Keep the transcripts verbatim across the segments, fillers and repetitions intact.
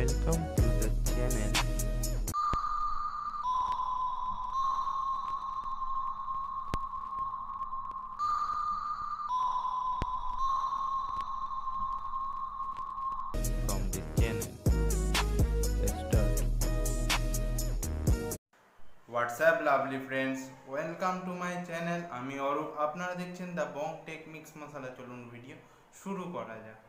welcome to the channel. From this channel. Let's start. What's up lovely friends, welcome to my channel. Ami Arup, apnara dekhchen The Bong Tech Mix Masala. Cholun video shuru kora jaak.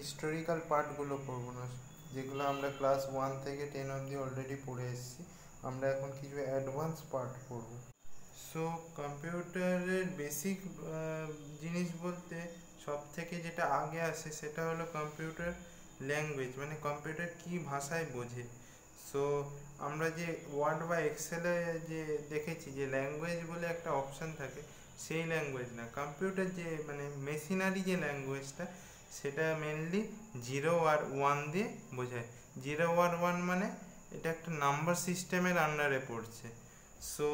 Historical part gulo porbo na, jegulo amra class one theke ten obdi already pore eschi, amra ekhon kichu advanced part porbo. So computer er basic jinish bolte sob theke jeta age ashe seta holo computer language, mane computer ki bhashay bojhe. So amra je word ba excel e je dekhechi je language bole ekta option thake, sei language na computer je mane machinery je language ta সেটা mainly zero আর one দিয়ে বোঝায়। Zero আর one মানে এটা একটা number সিস্টেমের আন্ডারে পড়ছে। সো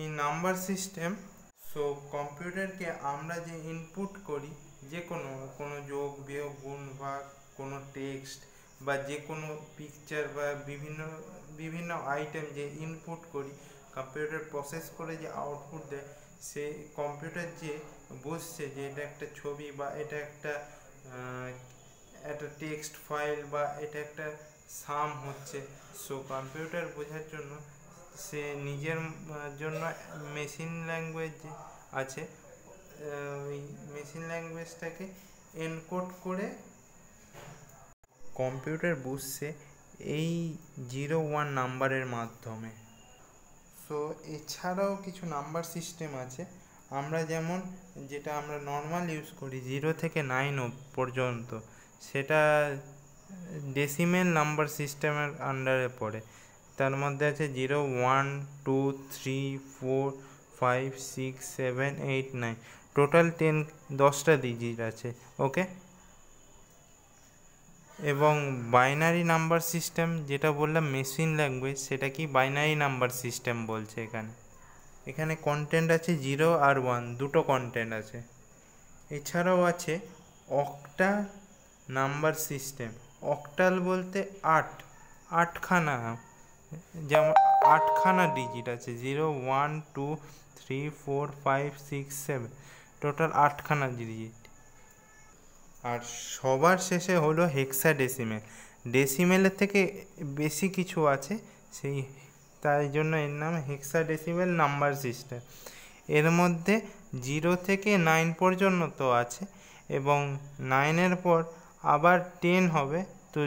এই নাম্বার সিস্টেম, সো কম্পিউটারকে আমরা যে ইনপুট করি যে কোনো কোনো যোগ বিয়োগ গুণ বা কোনো টেক্সট বা যে কোনো পিকচার বা বিভিন্ন বিভিন্ন আইটেম যে ইনপুট করি, কম্পিউটার প্রসেস করে যে আউটপুট দেয়, সে কম্পিউটার যে বুঝছে যে এটা একটা ছবি বা এটা একটা একটা টেক্সট ফাইল বা এটা একটা সাম হচ্ছে। সো কম্পিউটার বোঝার জন্য সে নিজের জন্য মেশিন ল্যাঙ্গুয়েজ আছে, ওই মেশিন ল্যাঙ্গুয়েজটাকে এনকোড করে কম্পিউটার বুঝছে এই জিরো ওয়ান নাম্বারের মাধ্যমে। সো এছাড়াও কিছু নাম্বার সিস্টেম আছে, আমরা যেমন যেটা আমরা নরমাল ইউজ করি জিরো থেকে নাইন পর্যন্ত সেটা ডেসিমেল নাম্বার সিস্টেমের আন্ডারে পড়ে। তার মধ্যে আছে zero one two three four five six seven eight nine total ten দশটা ডিজিট আছে, ওকে। এবং বাইনারি নাম্বার সিস্টেম যেটা বললাম মেশিন ল্যাঙ্গুয়েজ, সেটা কি বাইনারি নাম্বার সিস্টেম বলছে। এখানে এখানে কন্টেন্ট আছে জিরো আর ওয়ান, দুটো কন্টেন্ট আছে। এছাড়াও আছে অক্টা নাম্বার সিস্টেম। অক্টাল বলতে আট, আটখানা, যেমন আটখানা ডিজিট আছে zero one two three four five six seven, total আটখানা ডিজিট। আর সবার শেষে হলো হেক্সা ডেসিমেল। ডেসিমেলের থেকে বেশি কিছু আছে সেই, তাই জন্য এর নাম হেক্সা ডেসিমেল নাম্বার সিস্টেম। এর মধ্যে জিরো থেকে নাইন পর্যন্ত তো আছে, এবং নাইনের পর আবার টেন হবে, তো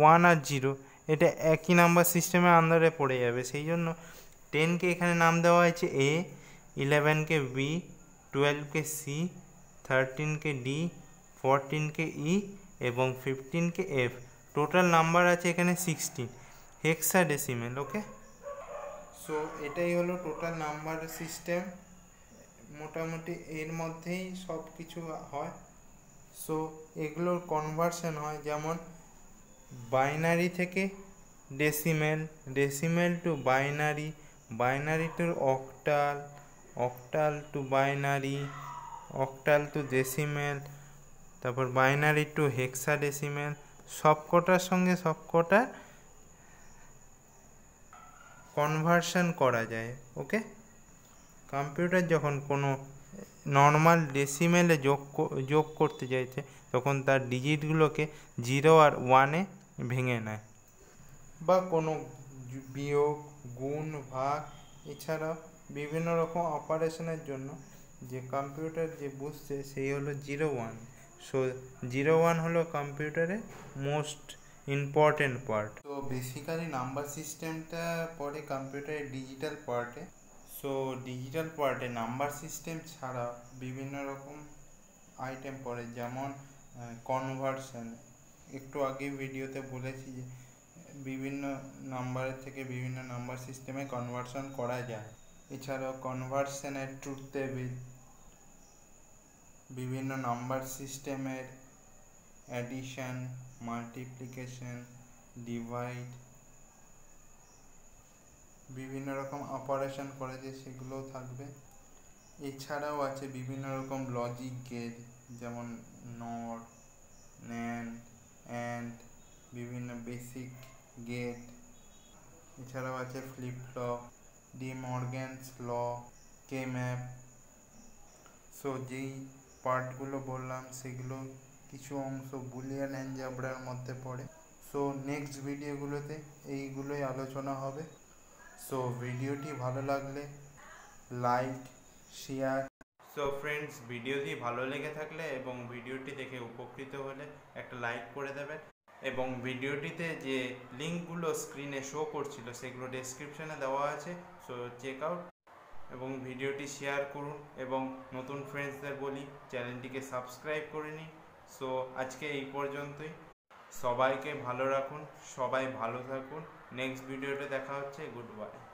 ওয়ান আর জিরো এটা একই নাম্বার সিস্টেমের আন্ডারে পড়ে যাবে। সেই জন্য টেনকে এখানে নাম দেওয়া হয়েছে এ, ইলেভেনকে বি, টুয়েলভকে সি, থার্টিনকে ডি, ফোরটিনকে ই এবং ফিফটিনকে এফ। টোটাল নাম্বার আছে এখানে sixteen, hexadecimal, okay. So এটাই হলো টোটাল নাম্বার সিস্টেম। মোটামুটি এর মধ্যেই সব কিছু হয়। সো এগুলোর কনভার্সন হয়, যেমন বাইনারি থেকে decimal, decimal to binary, binary to octal, octal to binary, octal to decimal, তারপর বাইনারি টু হেক্সা ডেসিমেল। সবকটার সঙ্গে সবকটা কনভার্সন করা যায়, ওকে। কম্পিউটার যখন কোনো নর্মাল ডেসিমেলে যোগ যোগ করতে চাইছে তখন তার ডিজিটগুলোকে জিরো আর ওয়ানে ভেঙে নেয়, বা কোনো বিয়োগ, গুণ, ভাগ, এছাড়া বিভিন্ন রকম অপারেশনের জন্য যে কম্পিউটার যে বুঝছে সেই হলো zero one. So zero one হলো কম্পিউটারের মোস্ট ইম্পর্টেন্ট পার্ট। তো বেসিক্যালি নাম্বার সিস্টেমটা পড়ে কম্পিউটারের ডিজিটাল পার্টে। সো ডিজিটাল পার্টে নাম্বার সিস্টেম ছাড়া বিভিন্ন রকম আইটেম পড়ে, যেমন কনভার্সন। একটু আগে ভিডিওতে বলেছি যে বিভিন্ন নাম্বারের থেকে বিভিন্ন নাম্বার সিস্টেমে কনভার্সন করা যায়। এছাড়াও কনভার্সনের ট্রুথ টেবিল, বিভিন্ন নাম্বার সিস্টেমের অ্যাডিশন, মাল্টিপ্লিকেশন, ডিভাইড, বিভিন্ন রকম অপারেশন করে যে সেগুলোও থাকবে। এছাড়াও আছে বিভিন্ন রকম লজিক গেট, যেমন নট, ন্যান্ড, অ্যান্ড, বিভিন্ন বেসিক গেট। এছাড়াও আছে flip flop, De Morgan's law, K map. So যেই পার্টগুলো বললাম সেগুলো কিছু অংশ বুলিয়ান অ্যালজেব্রার মধ্যে পড়ে। সো নেক্সট ভিডিওগুলোতে এইগুলোই আলোচনা হবে। সো ভিডিওটি ভালো লাগলে লাইক, শেয়ার। সো ফ্রেন্ডস, ভিডিওটি ভালো লেগে থাকলে এবং ভিডিওটি দেখে উপকৃত হলে একটা লাইক করে দেবেন, এবং ভিডিওটিতে যে লিঙ্কগুলো স্ক্রিনে শো করছিল সেগুলো ডেসক্রিপশানে দেওয়া আছে, সো চেক আউট। এবং ভিডিওটি শেয়ার করুন, এবং নতুন ফ্রেন্ডসদের বলি চ্যানেলটিকে সাবস্ক্রাইব করে নিন। সো আজকে এই পর্যন্তই, সবাইকে ভালো রাখুন, সবাই ভালো থাকুন। নেক্সট ভিডিওতে দেখা হচ্ছে, গুড বাই।